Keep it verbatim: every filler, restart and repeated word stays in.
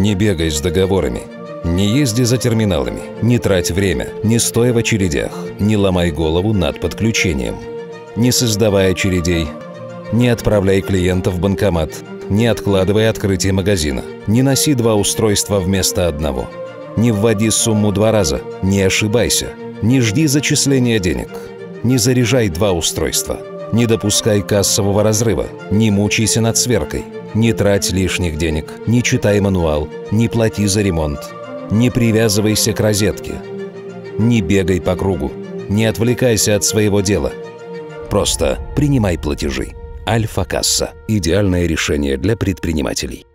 Не бегай с договорами, не езди за терминалами, не трать время, не стой в очередях, не ломай голову над подключением, не создавай очередей, не отправляй клиентов в банкомат, не откладывай открытие магазина, не носи два устройства вместо одного, не вводи сумму два раза, не ошибайся, не жди зачисления денег, не заряжай два устройства, не допускай кассового разрыва, не мучайся над сверкой, не трать лишних денег, не читай мануал, не плати за ремонт, не привязывайся к розетке, не бегай по кругу, не отвлекайся от своего дела. Просто принимай платежи. Альфа-касса – идеальное решение для предпринимателей.